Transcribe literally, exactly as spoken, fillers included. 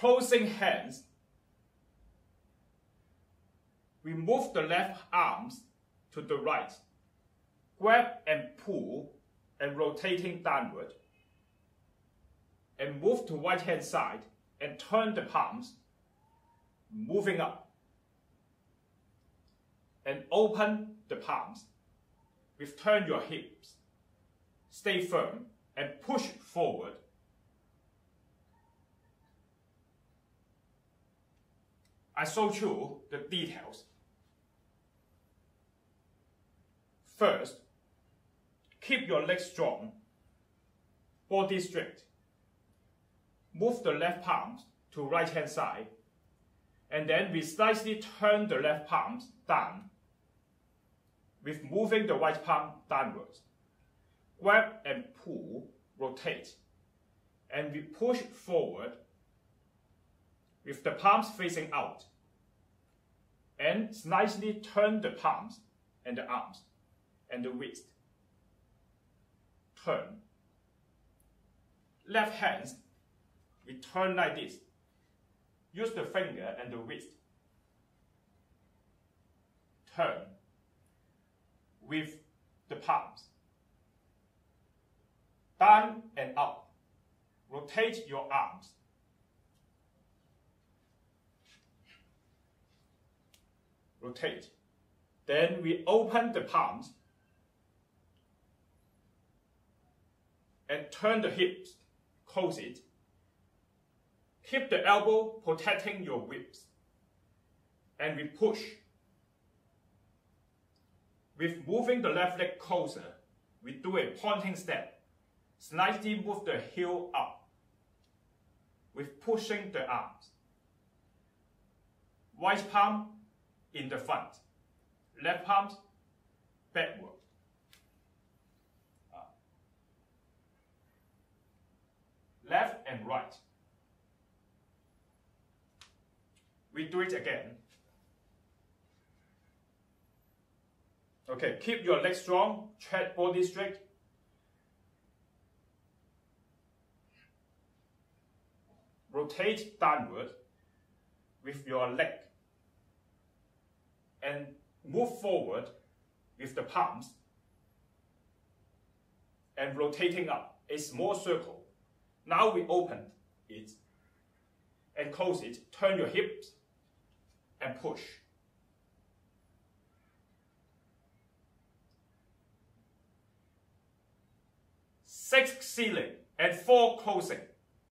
Closing hands, we move the left arms to the right, grab and pull and rotating downward, and move to right hand side and turn the palms, moving up, and open the palms, return your hips, stay firm and push forward. I showed you the details. First, keep your legs strong, body straight. Move the left palms to right hand side, and then we slightly turn the left palms down with moving the right palm downwards. Grab and pull, rotate, and we push forward with the palms facing out, and slightly turn the palms and the arms and the wrist. Turn. Left hands, we turn like this. Use the finger and the wrist. Turn with the palms. Down and up. Rotate your arms. Rotate. Then we open the palms and turn the hips, close it. Keep the elbow protecting your ribs. And we push. With moving the left leg closer, we do a pointing step. Slightly move the heel up with pushing the arms. Right palm in the front, left palm backward. Uh, left and right. We do it again. Okay, keep your legs strong, check body straight. Rotate downward with your leg. And move forward with the palms and rotating up a small circle. Now we open it and close it. Turn your hips and push. Six sealing and four closing.